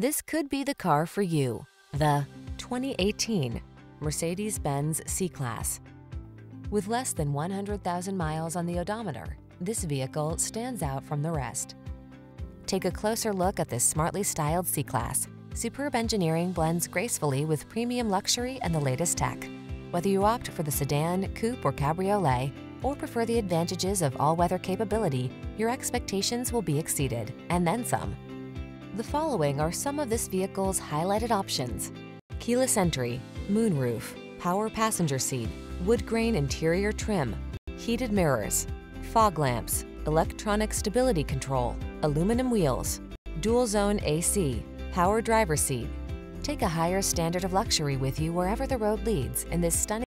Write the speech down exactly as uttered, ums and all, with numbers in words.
This could be the car for you. The twenty eighteen Mercedes-Benz C-Class. With less than one hundred thousand miles on the odometer, this vehicle stands out from the rest. Take a closer look at this smartly styled C-Class. Superb engineering blends gracefully with premium luxury and the latest tech. Whether you opt for the sedan, coupe, or cabriolet, or prefer the advantages of all-weather capability, your expectations will be exceeded, and then some. The following are some of this vehicle's highlighted options: keyless entry, moonroof, power passenger seat, wood grain interior trim, heated mirrors, fog lamps, electronic stability control, aluminum wheels, dual zone A C, power driver seat. Take a higher standard of luxury with you wherever the road leads in this stunning